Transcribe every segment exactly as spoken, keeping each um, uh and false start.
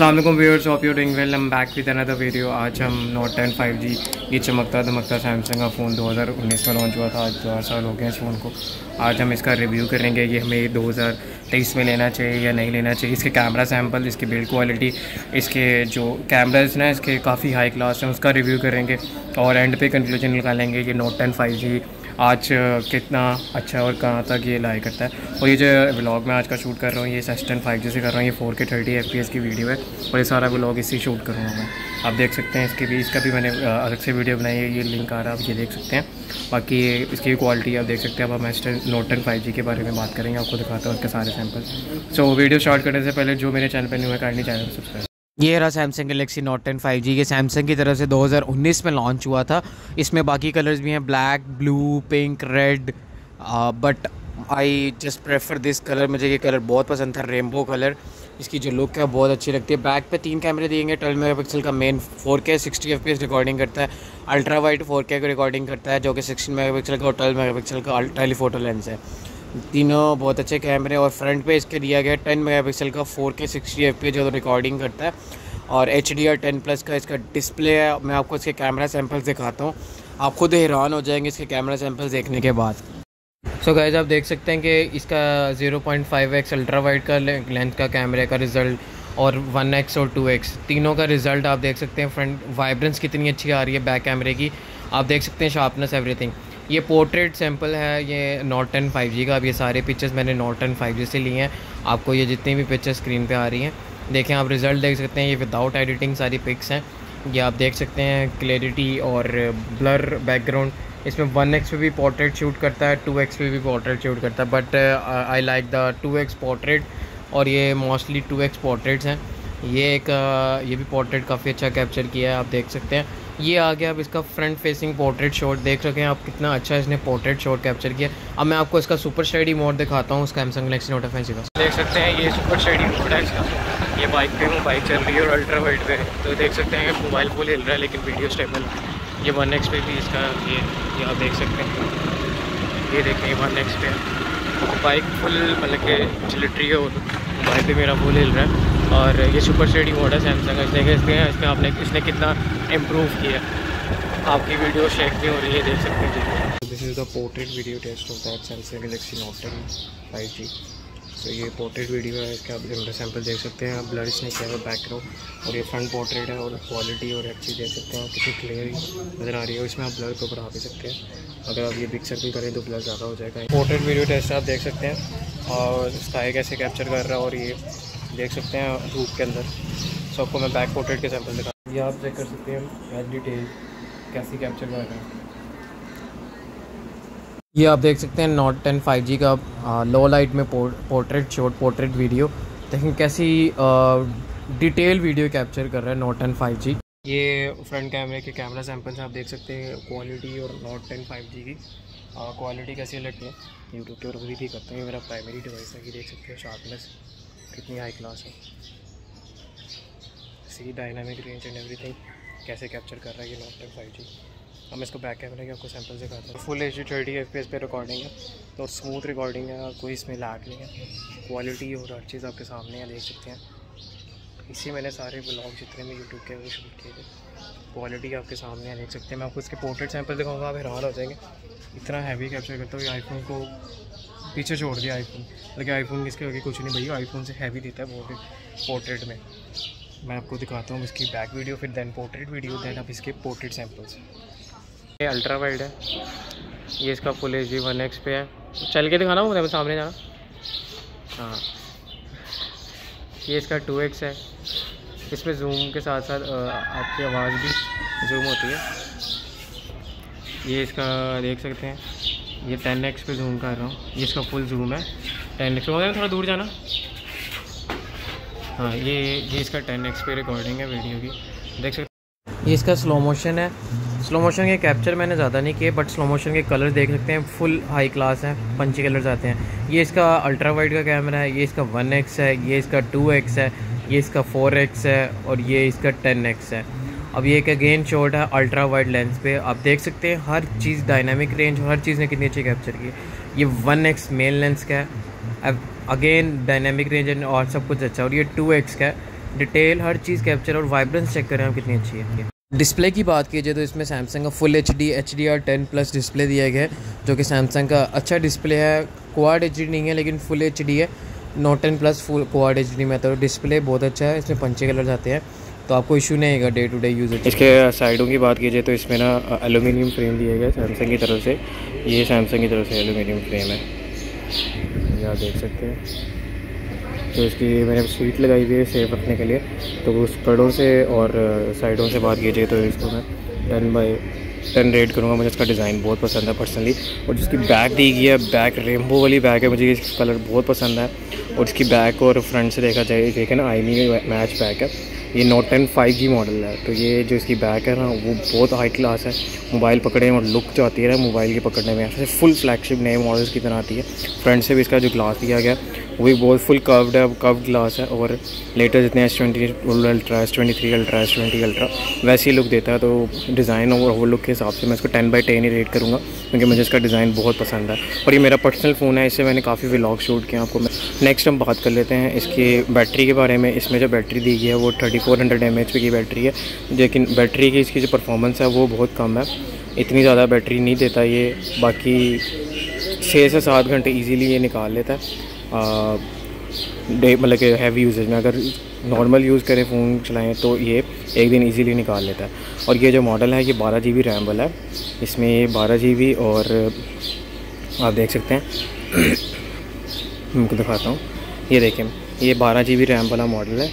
अस्सलाम वालेकुम viewers, hope you doing well. हम बैक विद अनदर वीडियो। आज हम नोट टेन फाइव जी ये चमकता धमकता सैमसंग का फ़ोन दो हज़ार उन्नीस में लॉन्च हुआ था। आज चार साल हो गए इस फ़ोन को। आज हम इसका रिव्यू करेंगे कि हमें दो हज़ार तेईस में लेना चाहिए या नहीं लेना चाहिए। इसके कैमरा सैम्पल, इसकी बिल्ड क्वालिटी, इसके जो कैमराज ना इसके काफ़ी हाई क्लास हैं, उसका रिव्यू करेंगे और एंड पे कंक्लूजन निकालेंगे कि नोट टेन फाइव जी आज कितना अच्छा और कहाँ तक ये लाया करता है। और ये जो व्लॉग मैं आज का शूट कर रहा हूँ ये एस पेन फाइव जी से कर रहा हूँ। ये four K thirty F P S की वीडियो है और ये सारा व्लॉग इसी शूट कर रहा हूँ मैं। आप देख सकते हैं इसके भी, इसका भी मैंने अलग से वीडियो बनाई है, ये लिंक आ रहा है, आप ये देख सकते हैं। बाकी इसकी क्वालिटी आप देख सकते हैं। अब हम S ten Note ten five G के बारे में बात करेंगे, आपको दिखाता हूँ उसके सारे सैम्पल। सो वीडियो स्टार्ट करने से पहले जो मेरे चैनल पर नहीं है काइंडली चैनल को सब्सक्राइब। ये रहा Samsung Galaxy Note ten five G. ये सैमसंग की तरफ से दो हज़ार उन्नीस में लॉन्च हुआ था। इसमें बाकी कलर्स भी हैं, black, blue, pink, red, but I just prefer this colour. मुझे ये कलर बहुत पसंद था, रेनबो कलर। इसकी जो लुक है बहुत अच्छी लगती है। बैक पे तीन कैमरे दिए गए, ट्वेल्व मेगा पिक्सल का main, four K sixty F P S recording करता है, ultra wide four K recording करता है जो कि सिक्सटीन मेगा पिक्सल का और ट्वेल्व मेगा पिक्सल का टेलीफोटो लेंस है। तीनों बहुत अच्छे कैमरे। और फ्रंट पे इसके दिया गया टेन मेगापिक्सल का four K sixty F P S जो रिकॉर्डिंग करता है और H D R ten plus का इसका डिस्प्ले है। मैं आपको इसके कैमरा सैम्पल्स दिखाता हूँ, आप खुद हैरान हो जाएंगे इसके कैमरा सैम्पल्स देखने के बाद। सो गाइज आप देख सकते हैं कि इसका zero point five X ultra wide का लेंथ का कैमरे का रिज़ल्ट और वन एक्स और टू एक्स तीनों का रिज़ल्ट आप देख सकते हैं। फ्रंट वाइब्रेंस कितनी अच्छी आ रही है बैक कैमरे की, आप देख सकते हैं शार्पनेस एवरीथिंग। ये पोर्ट्रेट सैम्पल है ये नोट टेन फाइव जी का। अब ये सारे पिक्चर्स मैंने नोट टेन फाइव जी से लिए हैं। आपको ये जितनी भी पिक्चर्स स्क्रीन पे आ रही हैं देखें, आप रिज़ल्ट देख सकते हैं। ये विदाउट एडिटिंग सारी पिक्स हैं, ये आप देख सकते हैं। क्लैरिटी और ब्लर बैकग्राउंड इसमें वन एक्स पे भी पोर्ट्रेट शूट करता है, टू एक्स पे भी पोर्ट्रेट शूट करता है, but I like the two X portrait. और ये मोस्टली टू एक्स पोर्ट्रेट्स हैं। ये एक uh, ये भी पोर्ट्रेट काफ़ी अच्छा कैप्चर किया है, आप देख सकते हैं। ये आ गया अब इसका फ्रंट फेसिंग पोर्ट्रेट शॉट, देख सकें आप कितना अच्छा इसने पोर्ट्रेट शॉट कैप्चर किया। अब मैं आपको इसका सुपर स्टडी मोड दिखाता हूँ सैमसंग गैलेक्सी नोट टेन का। देख सकते हैं ये सुपर स्टडी मोड है इसका। ये बाइक पे हूँ, बाइक चल रही है और अल्ट्रा वाइड पे, तो देख सकते हैं कि मोबाइल फुल हिल रहा है लेकिन वीडियो स्टेबल। ये वन एक्स पे भी इसका ये, ये आप देख सकते हैं। ये देखें वन एक्स पे बाइक फुल मतलब के चल रही है और मोबाइल पर मेरा फुल हिल रहा है। और ये सुपर स्टडी मोड है सैमसंग का। इसने देखते हैं इसमें आपने इसने कितना इम्प्रूव किया, आपकी वीडियो शेयर भी हो रही है, देख सकते हैं। This is the portrait video test होता है Samsung Galaxy Note ten five G. तो ये पोर्ट्रेट वीडियो है, इसके आप जरूर सैम्पल देख सकते हैं। ब्लड इसने किया है बैकग्राउंड और ये फ्रंट पोर्ट्रेट है और क्वालिटी और अच्छी देख सकते हैं, कितनी क्लियर नज़र आ रही है। इसमें आप ब्लड को बढ़ा भी सकते हैं, अगर आप ये बिग सर्कल करें तो ब्लड ज़्यादा हो जाएगा। पोर्ट्रेट वीडियो टेस्ट आप देख सकते हैं और स्काई कैसे कैप्चर कर रहा है और ये देख सकते हैं धूप के अंदर। सो आपको मैं बैक पोर्ट्रेट के सैम्पल दिखा, ये आप चेक कर सकते हैं डिटेल कैसी कैप्चर कर रहे हैं। ये आप देख सकते हैं नोट टेन फाइव जी का आ, लो लाइट में पोर्ट्रेट शॉट पोर्ट्रेट वीडियो, लेकिन कैसी डिटेल वीडियो कैप्चर कर रहा है नोट टेन फाइव जी। ये फ्रंट कैमरे के कैमरा सैम्पल्स आप देख सकते हैं। क्वालिटी और नोट टेन फाइव जी की क्वालिटी कैसी लगती है, यूट्यूब के ऊपर भी करते हैं। मेरा प्राइमरी डिवाइस है, ये देख सकते हैं शार्पनेस कितनी हाई क्लास है, see dynamic range and everything कैसे कैप्चर कर रहा है ये नोट टेन फाइव जी। हम इसको बैक कैमरा के आपको सैम्पल दिखाते हैं। Full H D thirty F P S पे रिकॉर्डिंग है तो स्मूथ रिकॉर्डिंग है, कोई इसमें लैग नहीं है। क्वालिटी और हर चीज़ आपके सामने है, देख सकते हैं। इसी मैंने सारे ब्लॉग जितने में यूट्यूब के वो शूट किए थे, क्वालिटी आपके सामने है, देख सकते हैं। मैं आपको इसके पोर्ट्रेट सैम्पल दिखाऊँगा, आप हैरान हो जाएंगे इतना हैवी कैप्चर करता हूँ। आईफोन को पीछे छोड़ दिया आईफोन, लेकिन आईफोन इसके आगे कुछ नहीं भैया, आईफोन से हैवी देता है पोर्ट्रेट। पोर्ट्रेट में मैं आपको दिखाता हूँ इसकी बैक वीडियो, फिर देन पोर्ट्रेट वीडियो, देन अब इसके पोर्ट्रेट सैम्पल्स। ये अल्ट्रा वाइड है, ये इसका full H D one X पे है। चल के दिखाना मुझे सामने जाना, हाँ। ये इसका टू एक्स है, इसमें जूम के साथ साथ आपकी आवाज़ भी जूम होती है। ये इसका देख सकते हैं, ये टेन एक्स पे जूम कर रहा हूँ, ये इसका फुल जूम है टेन एक्स पे। थोड़ा दूर जाना, हाँ। ये ये इसका टेन एक्स पे रिकॉर्डिंग है वीडियो की, देख सकते। ये इसका स्लो मोशन है, स्लो मोशन के कैप्चर मैंने ज़्यादा नहीं किए, बट स्लो मोशन के कलर देख सकते हैं फुल हाई क्लास हैं, पंची कलर्स आते हैं। ये इसका अल्ट्रा वाइड का कैमरा है, ये इसका वन एक्स है, ये इसका टू एक्स है, ये इसका फोर एक्स है और ये इसका टेन एक्स है। अब ये एक अगेन शॉट है अल्ट्रा वाइड लेंस पे, आप देख सकते हैं हर चीज़ डायनामिक रेंज और हर चीज़ ने कितनी अच्छी कैप्चर की। ये वन एक्स मेन लेंस का है, अब अगेन डायनामिक रेंज और सब कुछ अच्छा, और ये टू एक्स का है डिटेल हर चीज़ कैप्चर और वाइब्रेंस चेक करें आप कितनी अच्छी है। डिस्प्ले की बात की जाए तो इसमें सैमसंग का full H D H D R ten plus display दिया गया है, जो कि सैमसंग का अच्छा डिस्प्ले है। क्वाड एच डी नहीं है लेकिन फुल एच डी है। Note ten plus full quad H D में आता है। डिस्प्ले बहुत अच्छा है, इसमें पंचे कलर आते हैं तो आपको इशू नहीं आएगा डे टू डे यूज। इसके साइडों की बात की जाए तो इसमें ना एलुमिनियम फ्रेम दिया गया है सैमसंग की तरफ से। ये सैमसंग की तरफ से एलुमिनियम फ्रेम है, यहाँ देख सकते हैं। तो इसकी मैंने सीट लगाई हुई है सेफ रखने के लिए। तो उस कड़ों से और साइडों से बात की जाए तो इसको मैं टेन बाई टेन रेट करूँगा। मुझे इसका डिज़ाइन बहुत पसंद है पर्सनली। और जिसकी बैग दी गई है, बैग रेनबो वाली बैग है, मुझे इसका कलर बहुत पसंद है। और इसकी बैग और फ्रंट से देखा जाए देखें ना, आईनी मैच बैग है। ये Note ten five G model है, तो ये जो इसकी बैग है ना वो बहुत हाई क्लास है। मोबाइल पकड़े और लुक जो आती है ना मोबाइल की पकड़ने में, ऐसे फुल फ्लैगशिप नए मॉडल्स की तरह आती है। फ्रंट से भी इसका जो ग्लास दिया गया वो भी बहुत फुल कर्व्ड है, कर्व्ड ग्लास है। और लेटर जितने S twenty ultra S twenty three ultra S twenty ultra वैसे ही लुक देता है। तो डिज़ाइन और वो लुक के हिसाब से मैं इसको टेन बाई टेन ही रेट करूँगा, क्योंकि मुझे इसका डिज़ाइन बहुत पसंद है। और ये मेरा पर्सनल फ़ोन है, इससे मैंने काफ़ी व्लॉग शूट किया आपको। नेक्स्ट हम बात कर लेते हैं इसकी बैटरी के बारे में। इसमें जो बैटरी दी गई है वो thirty four hundred M H P की बैटरी है, लेकिन बैटरी की इसकी जो परफॉर्मेंस है वो बहुत कम है। इतनी ज़्यादा बैटरी नहीं देता ये, बाकी छः से सात घंटे ईजीली ये निकाल लेता है डे, मतलब कि हैवी यूजेज में। अगर नॉर्मल यूज़ करें फ़ोन चलाएं तो ये एक दिन इजीली निकाल लेता है। और ये जो मॉडल है ये बारह जी बी रैम वाला है, इसमें ये बारह जी बी और आप देख सकते हैं, उनको दिखाता हूँ। ये देखें, ये बारह जी बी रैम वाला मॉडल है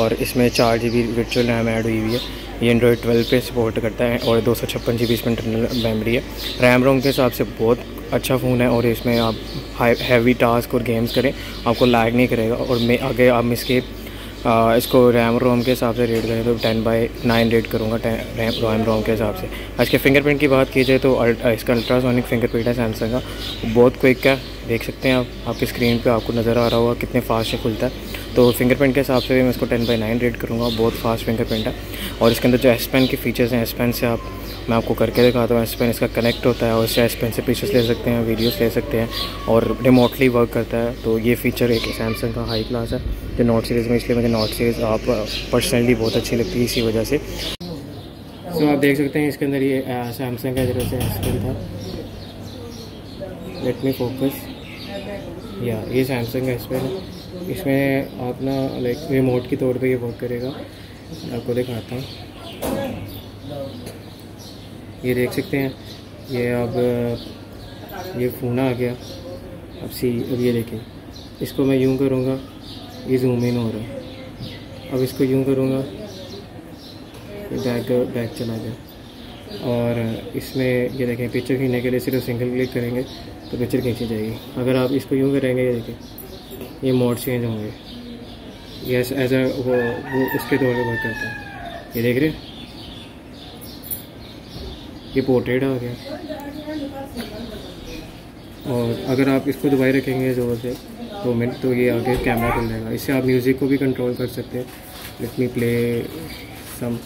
और इसमें चार G B virtual RAM add हुई हुई है। ये एंड्रॉयड ट्वेल्व पे सपोर्ट करता है और दो सौ छप्पन जी बी इसमें इंटरनल मेमोरी है। रैम रोम के हिसाब से बहुत अच्छा फ़ोन है और इसमें आप हैवी टास्क और गेम्स करें आपको लैग नहीं करेगा। और मैं आगे आप इसके आ, इसको रैम रोम के हिसाब से रेट करें तो टेन बाई नाइन रेट करूँगा रैम रैम रोम के हिसाब से। इसके फिंगरप्रिंट की बात की जाए तो इसका अल्ट्रासोनिक फिंगरप्रिंट है सैमसंग का, बहुत क्विक है। देख सकते हैं आप, आपकी स्क्रीन पे आपको नज़र आ रहा होगा कितने फास्ट से खुलता है। तो फिंगरप्रिंट के हिसाब से भी मैं इसको टेन बाई नाइन रेट करूँगा, बहुत फास्ट फिंगरप्रिंट है। और इसके अंदर जो एस पेन के फीचर्स हैं, एस पेन से आप मैं आपको करके दिखाता हूँ। एस पेन इसका कनेक्ट होता है और इससे एस पेन से पिक्चर्स ले सकते हैं, वीडियोस ले सकते हैं और रिमोटली वर्क करता है। तो ये फीचर एक सैमसंग का हाई क्लास है जो नोट सीरीज़ में, इसलिए मुझे नोट सीरीज़ आप पर्सनली बहुत अच्छी लगती है इसी वजह से। सो so, आप देख सकते हैं इसके अंदर ये सैमसंग का जरा से एस पेन था। लेट मी फोकस, या ये सैमसंग का एस पेन है। इसमें आप ना लाइक रिमोट के तौर पर यह वर्क करेगा, आपको दिखाता हूँ। ये देख सकते हैं, ये अब ये फोन आ गया। अब सी अब ये देखें, इसको मैं यूँ करूँगा, ये जूम इन हो रहा है। अब इसको यूँ करूँगा, ये बैक बैक चला गया। और इसमें ये देखें, पिक्चर खींचने के लिए सिर्फ सिंगल क्लिक करेंगे तो पिक्चर खींची जाएगी। अगर आप इसको यूँ करेंगे, ये देखें, ये मोड चेंज होंगे। ये एज अ वो वो उसके तौर पर वर्क करता है। ये देख रहे हैं, ये पोर्ट्रेट हो गया। और अगर आप इसको दबाए रखेंगे ज़ोर से दो मिनट तो ये आगे कैमरा खुल जाएगा। इससे आप म्यूज़िक को भी कंट्रोल कर सकते हैं। Let me play some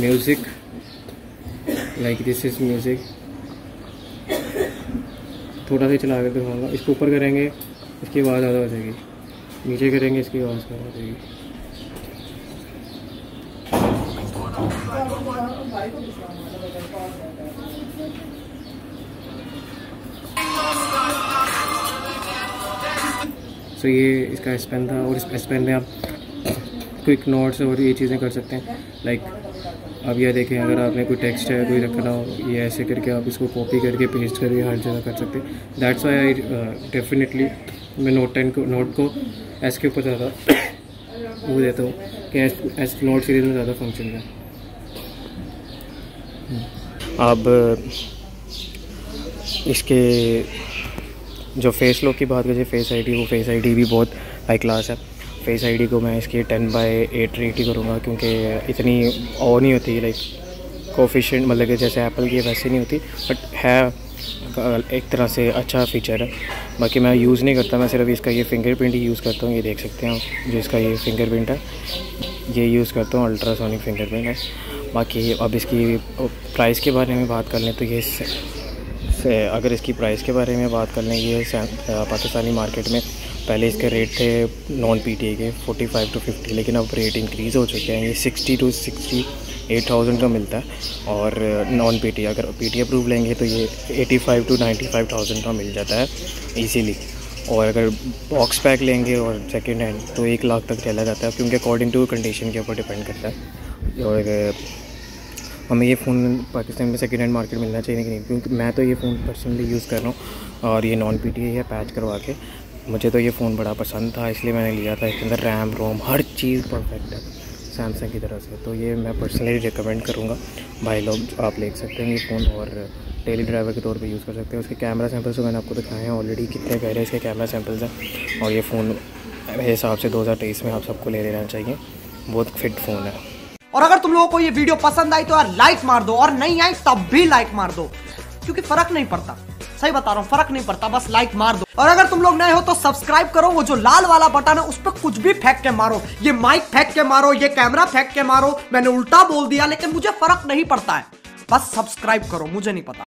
music, like this is music. थोड़ा सा चला कर दिखाऊंगा। इसको ऊपर करेंगे इसकी आवाज़ ज़्यादा हो जाएगी, नीचे करेंगे इसकी आवाज़ कम हो जाएगी। सो so, ये इसका एस पेन था। और इस एस पेन में आप क्विक नोट्स और ये चीज़ें कर सकते हैं। लाइक अब यह देखें, अगर आपने कोई टेक्स्ट है कोई रखना हो, ये ऐसे करके आप इसको कॉपी करके पेस्ट करके हर जगह कर सकते हैं। दैट्स वाई आई डेफिनेटली मैं नोट टेन को नोट को एस के ऊपर ज़्यादा वो देता हूँ कि एस एस नोट सीरीज़ में ज़्यादा फंक्शन है। अब इसके जो फेस लॉक की बात करें, फेस आईडी, वो फेस आईडी भी बहुत हाई क्लास है। फेस आईडी को मैं इसके टेन बाई एट रेट ही करूँगा, क्योंकि इतनी और नहीं होती लाइक कोफिशिएंट, मतलब कि जैसे एप्पल की वैसे नहीं होती, बट है एक तरह से अच्छा फीचर है। बाकी मैं यूज़ नहीं करता, मैं सिर्फ इसका ये फिंगरप्रिंट ही यूज़ करता हूँ। ये देख सकते हैं जो इसका ये फिंगरप्रिंट है, ये यूज़ करता हूँ, अल्ट्रासोनिक फिंगरप्रिंट है। बाकी अब इसकी प्राइस के बारे में बात कर लें तो ये अगर इसकी प्राइस के बारे में बात कर लें, ये पाकिस्तानी मार्केट में पहले इसके रेट थे नॉन पीटीए के पैंतालीस टू पचास, लेकिन अब रेट इंक्रीज़ हो चुके हैं। ये साठ टू अड़सठ हज़ार का मिलता है और नॉन पीटीए अगर पीटीए अप्रूव लेंगे तो ये पचासी टू पचानवे हज़ार का मिल जाता है इजीली। और अगर बॉक्स पैक लेंगे और सेकेंड हैंड तो एक लाख तक चला जाता है, क्योंकि अकॉर्डिंग टू कंडीशन के ऊपर डिपेंड करता है। और हमें ये फ़ोन पाकिस्तान में सेकेंड हैंड मार्केट मिलना चाहिए कि नहीं, क्योंकि मैं तो ये फ़ोन पर्सनली यूज़ कर रहा हूँ और ये नॉन पीटीए है पैच करवा के। मुझे तो ये फ़ोन बड़ा पसंद था इसलिए मैंने लिया था। इसके अंदर रैम रोम हर चीज़ परफेक्ट है सैमसंग की तरफ से, तो ये मैं पर्सनली रिकमेंड करूँगा। भाई लोग आप ले सकते हैं ये फ़ोन और डेली ड्राइवर के तौर पे यूज़ कर सकते हैं। उसके कैमरा सैम्पल्स तो मैंने आपको दिखाए हैं ऑलरेडी, कितने गहरे इसके कैमरा सैम्पल्स हैं। और ये फ़ोन मेरे हिसाब से दो हज़ार तेईस में आप सबको ले लेना चाहिए, बहुत फिट फ़ोन है। और अगर तुम लोगों को ये वीडियो पसंद आई तो यार लाइक मार दो, और नहीं आई तब भी लाइक मार दो, क्योंकि फ़र्क नहीं पड़ता, सही बता रहा हूँ फर्क नहीं पड़ता, बस लाइक मार दो। और अगर तुम लोग नए हो तो सब्सक्राइब करो, वो जो लाल वाला बटन है उस पर कुछ भी फेंक के मारो, ये माइक फेंक के मारो, ये कैमरा फेंक के मारो। मैंने उल्टा बोल दिया लेकिन मुझे फर्क नहीं पड़ता है, बस सब्सक्राइब करो, मुझे नहीं पता।